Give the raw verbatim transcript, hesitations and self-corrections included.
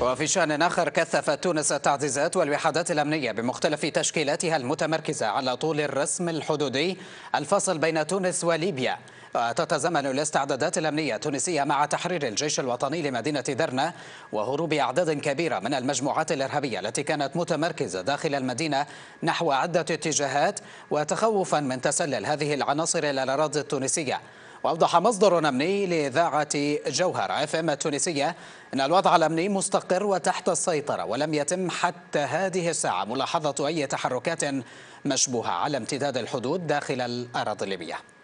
وفي شأن آخر، كثفت تونس تعزيزات والوحدات الأمنية بمختلف تشكيلاتها المتمركزة على طول الرسم الحدودي الفاصل بين تونس وليبيا. وتتزامن الاستعدادات الأمنية التونسية مع تحرير الجيش الوطني لمدينة درنة وهروب أعداد كبيرة من المجموعات الإرهابية التي كانت متمركزة داخل المدينة نحو عدة اتجاهات، وتخوفا من تسلل هذه العناصر إلى الأراضي التونسية. وأوضح مصدر أمني لإذاعة جوهر اف ام التونسية أن الوضع الأمني مستقر وتحت السيطرة، ولم يتم حتى هذه الساعة ملاحظة أي تحركات مشبوهة على امتداد الحدود داخل الأراضي الليبية.